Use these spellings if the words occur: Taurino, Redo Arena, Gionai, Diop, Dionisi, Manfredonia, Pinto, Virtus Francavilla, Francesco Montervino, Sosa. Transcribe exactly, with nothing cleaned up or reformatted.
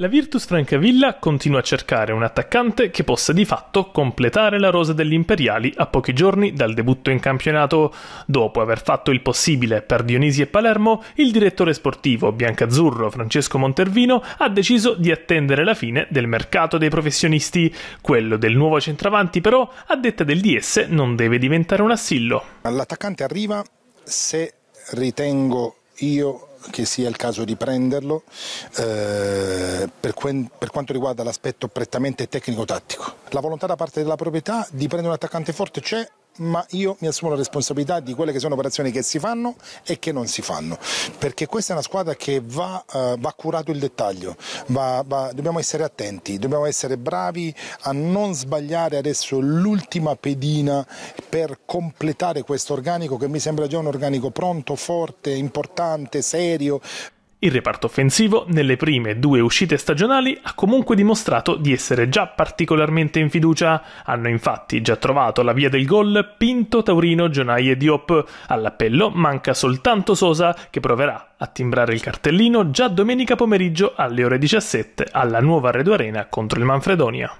La Virtus Francavilla continua a cercare un attaccante che possa di fatto completare la rosa degli imperiali a pochi giorni dal debutto in campionato. Dopo aver fatto il possibile per Dionisi e Palermo, il direttore sportivo biancazzurro Francesco Montervino ha deciso di attendere la fine del mercato dei professionisti. Quello del nuovo centravanti però, a detta del D S, non deve diventare un assillo. L'attaccante arriva se ritengo io che sia il caso di prenderlo eh, per, per quanto riguarda l'aspetto prettamente tecnico-tattico. La volontà da parte della proprietà di prendere un attaccante forte c'è, ma io mi assumo la responsabilità di quelle che sono operazioni che si fanno e che non si fanno, perché questa è una squadra che va, uh, va curato il dettaglio, va, va, dobbiamo essere attenti, dobbiamo essere bravi a non sbagliare adesso l'ultima pedina per completare questo organico che mi sembra già un organico pronto, forte, importante, serio. Il reparto offensivo, nelle prime due uscite stagionali, ha comunque dimostrato di essere già particolarmente in fiducia. Hanno infatti già trovato la via del gol Pinto, Taurino, Gionai e Diop. All'appello manca soltanto Sosa, che proverà a timbrare il cartellino già domenica pomeriggio alle ore diciassette alla nuova Redo Arena contro il Manfredonia.